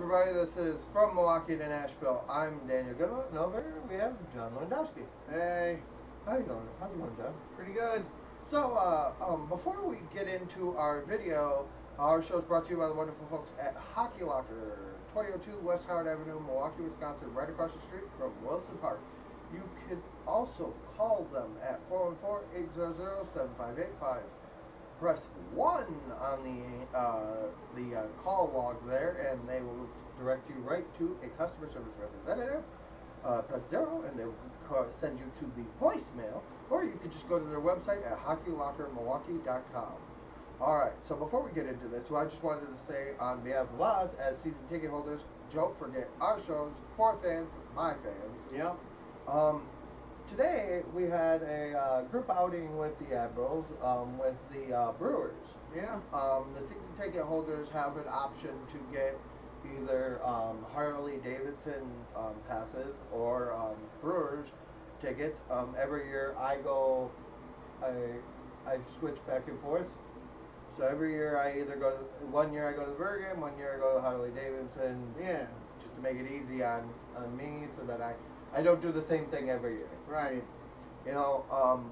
everybody. This is From Milwaukee to Nashville. I'm Daniel Goodwin, and over here we have John Lewandowski. Hey. How you going? How's it going, John? Pretty good. So, before we get into our video, our show is brought to you by the wonderful folks at Hockey Locker, 2002 West Howard Avenue, Milwaukee, Wisconsin, right across the street from Wilson Park. You can also call them at 414-800-7585. Press 1 on the call log there, and they will direct you right to a customer service representative. Press 0, and they will send you to the voicemail, or you can just go to their website at hockeylockermilwaukee.com. Alright, so before we get into this, well, I just wanted to say on behalf of us, as season ticket holders, don't forget our shows for fans, my fans. Yeah. Today we had a group outing with the Admirals, with the Brewers. Yeah. The season ticket holders have an option to get either Harley-Davidson passes or Brewers tickets. Every year I switch back and forth. So every year one year I go to the Brewer game, one year I go to Harley-Davidson. Yeah. Just to make it easy on me, so that I don't do the same thing every year. Right. You know,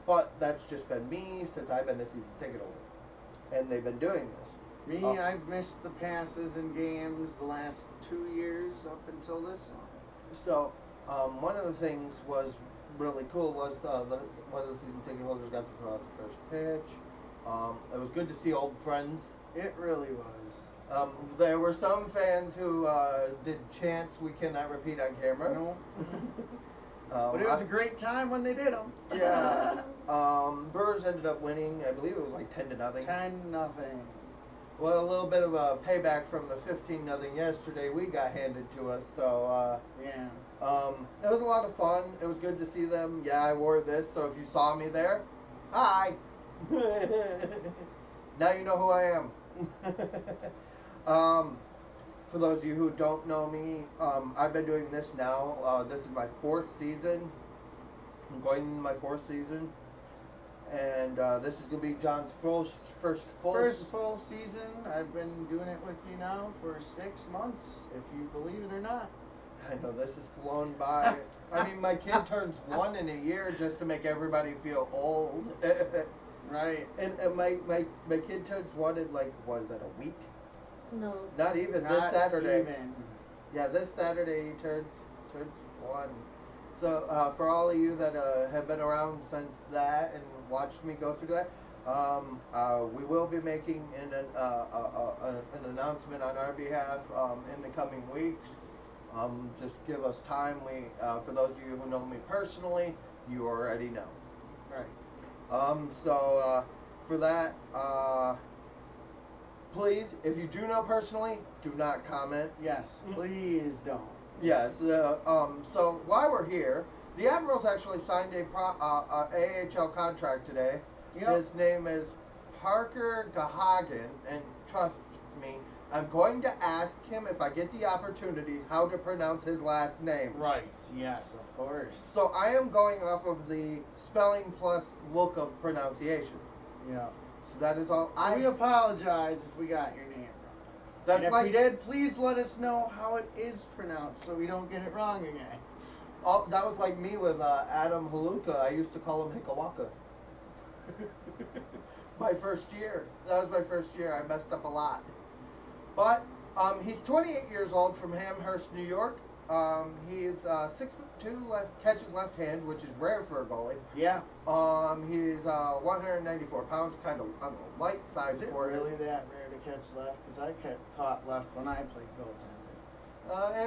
but that's just been me since I've been a season ticket holder. And they've been doing this. Me, I've missed the passes and games the last 2 years up until this one. So, one of the things was really cool was one of the season ticket holders got to throw out the first pitch. It was good to see old friends. It really was. There were some fans who did chants we cannot repeat on camera. No. But it was a great time when they did them. Yeah. Brewers ended up winning, I believe it was like 10-0. 10-0. Well, a little bit of a payback from the 15-0 yesterday we got handed to us. So, yeah. It was a lot of fun. It was good to see them. Yeah, I wore this, so if you saw me there, hi. Now you know who I am. For those of you who don't know me, I've been doing this now. This is my fourth season. I'm going into my fourth season. And this is going to be John's first full season. I've been doing it with you now for 6 months, if you believe it or not. I know this has flown by. I mean, my kid turns 1 in a year just to make everybody feel old. Right. And my kid turns 1 in, like, was that a week? No. Not even. Not this Saturday. Even. Yeah, this Saturday he turns 1. So for all of you that have been around since that and watched me go through that, we will be making an announcement on our behalf in the coming weeks. Just give us time. For those of you who know me personally, you already know. Right. So, for that, please, if you do know personally, do not comment. Yes, please don't. Yes, so while we're here, the Admirals actually signed a AHL contract today. Yep. His name is Parker Gahagen, and trust me, I'm going to ask him, if I get the opportunity, how to pronounce his last name. Right, yes, of course. So I am going off of the spelling plus look of pronunciation. Yeah. So that is all. So I apologize if we got your name wrong. That's, and if we did, please let us know how it is pronounced so we don't get it wrong again. Oh, that was like me with Adam Helewka. I used to call him Hickalaka. My first year. That was my first year. I messed up a lot. But he's 28 years old from Hamhurst, New York. He is 6'2", catches left hand, which is rare for a goalie. Yeah. He's 194 pounds, kind of on the light side. Is it really that rare to catch left? Because I caught left when I played goaltender.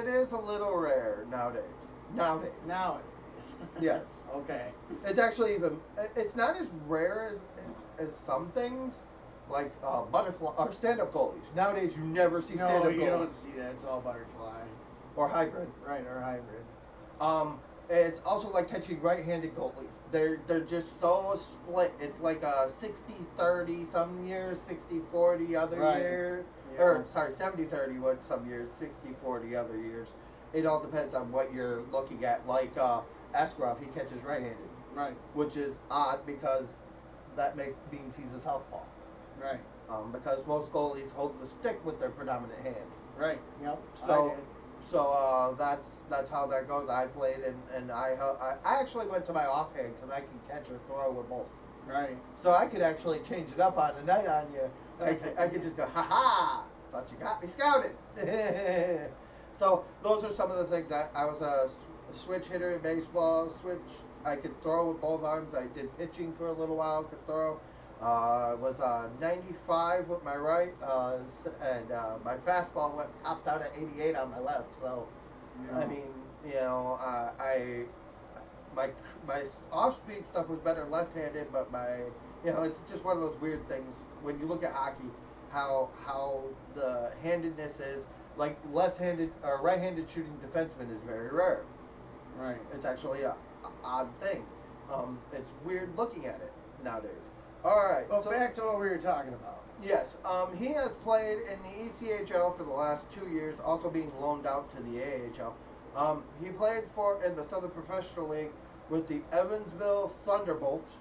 It is a little rare nowadays. Nowadays. Yes. Okay. It's actually it's not as rare as some things. Like butterfly or stand-up goalies. Nowadays, you never see stand-up goalies. No, you don't see that. It's all butterfly. Or hybrid. Right, or hybrid. It's also like catching right-handed goalies. They're just so split. It's like a 60-30 some years, 60-40 other year. Yeah. Or, sorry, 70-30 some years, 60-40 other years. It all depends on what you're looking at. Like Askarov, he catches right-handed. Right. Which is odd because that means he's a southpaw. Right. because most goalies hold the stick with their predominant hand. Right. Yep. So, that's how that goes. I played and I actually went to my offhand because I can catch or throw with both. Right. So I could actually change it up on the night on you. I could just go, ha ha! Thought you got me scouted. So those are some of the things. I was a switch hitter in baseball. I could throw with both arms. I did pitching for a little while. Could throw. Was 95 with my right, and my fastball topped out at 88 on my left. So, yeah. I mean, you know, my off-speed stuff was better left-handed, but it's just one of those weird things when you look at hockey, how the handedness is. Like left-handed or right-handed shooting defenseman is very rare. Right. It's actually an odd thing. It's weird looking at it nowadays. All right. Well, so back to what we were talking about. Yes. He has played in the ECHL for the last 2 years, also being loaned out to the AHL. He played in the Southern Professional League with the Evansville Thunderbolts.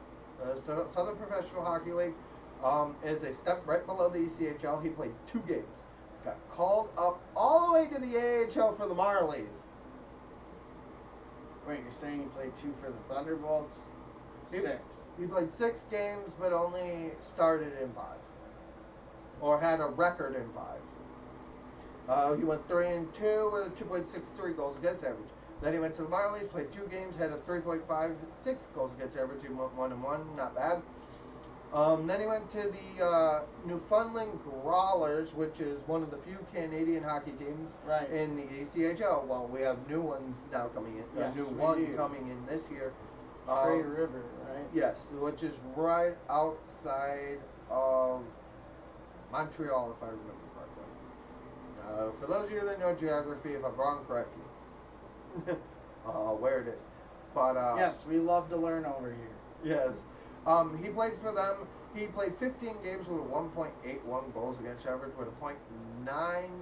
Southern Professional Hockey League is a step right below the ECHL. He played 2 games. Got called up all the way to the AHL for the Marlies. Wait, you're saying he played 2 for the Thunderbolts? 6. He played 6 games, but only started in 5. Or had a record in 5. He went 3-2 with a 2.63 goals against average. Then he went to the Marlies, played 2 games, had a 3.56 goals against average. He went 1-1, not bad. Then he went to the Newfoundland Growlers, which is one of the few Canadian hockey teams in the ACHL. Well, we have new ones now coming in. Yes, coming in this year. Trey River, right? Yes, which is right outside of Montreal, if I remember correctly. For those of you that know geography, if I'm wrong, correct me. Where it is. But yes, we love to learn over here. Yes. He played for them. He played 15 games with a 1.81 goals against average, with a .939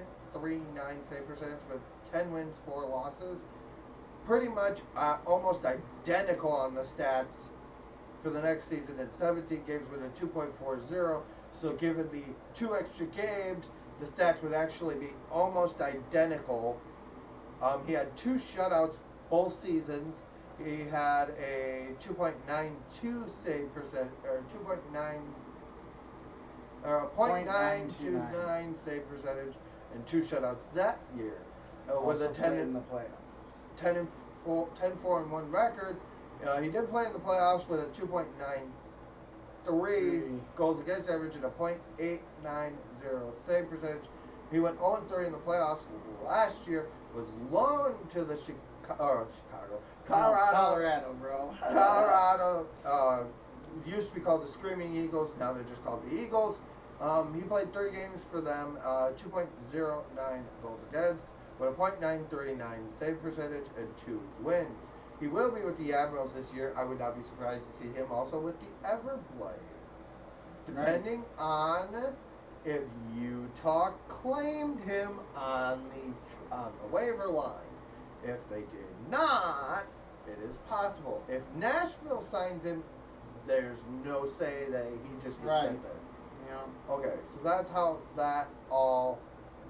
save percentage, with 10 wins, 4 losses. Pretty much almost identical on the stats for the next season at 17 games with a 2.40. So given the 2 extra games, the stats would actually be almost identical. He had 2 shutouts both seasons. He had a 2.92 save percent, or 2.9, or a .929 save percentage, and 2 shutouts that year. Was a 10-4-1 record. He did play in the playoffs with a 2.93 goals against average and a .890 save percentage. He went 0-3 in the playoffs last year. Was loaned to the Colorado. Used to be called the Screaming Eagles. Now they're just called the Eagles. He played 3 games for them, 2.09 goals against, with a .939 save percentage and 2 wins. He will be with the Admirals this year. I would not be surprised to see him also with the Everblades, depending on if Utah claimed him on the waiver line. If they did not, it is possible. If Nashville signs him, there's no say that he just gets sent there. Yeah. Okay, so that's how that all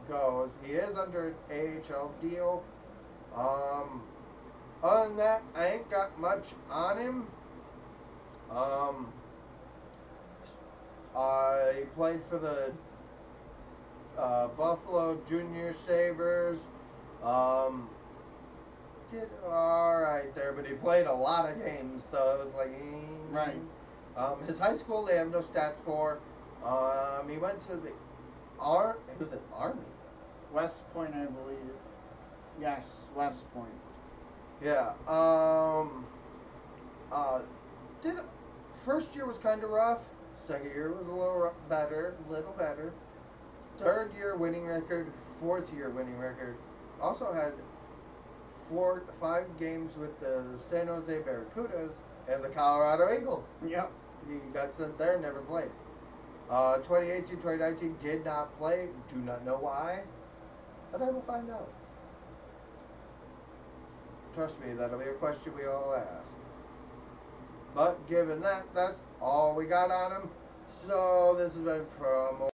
goes. He is under an AHL deal. Other than that, I ain't got much on him. He played for the Buffalo Junior Sabres. Did all right there, but he played a lot of games, so it was like right. His high school they have no stats for. He went to the Army. West Point, I believe. Yes, West Point. Yeah. First year was kind of rough. Second year was a little better. Third year winning record. Fourth year winning record. Also had 5 games with the San Jose Barracudas and the Colorado Eagles. Yep. He got sent there, never played. 2018, 2019 did not play. Do not know why, but I will find out. Trust me, that'll be a question we all ask. But given that, that's all we got on him. So this has been From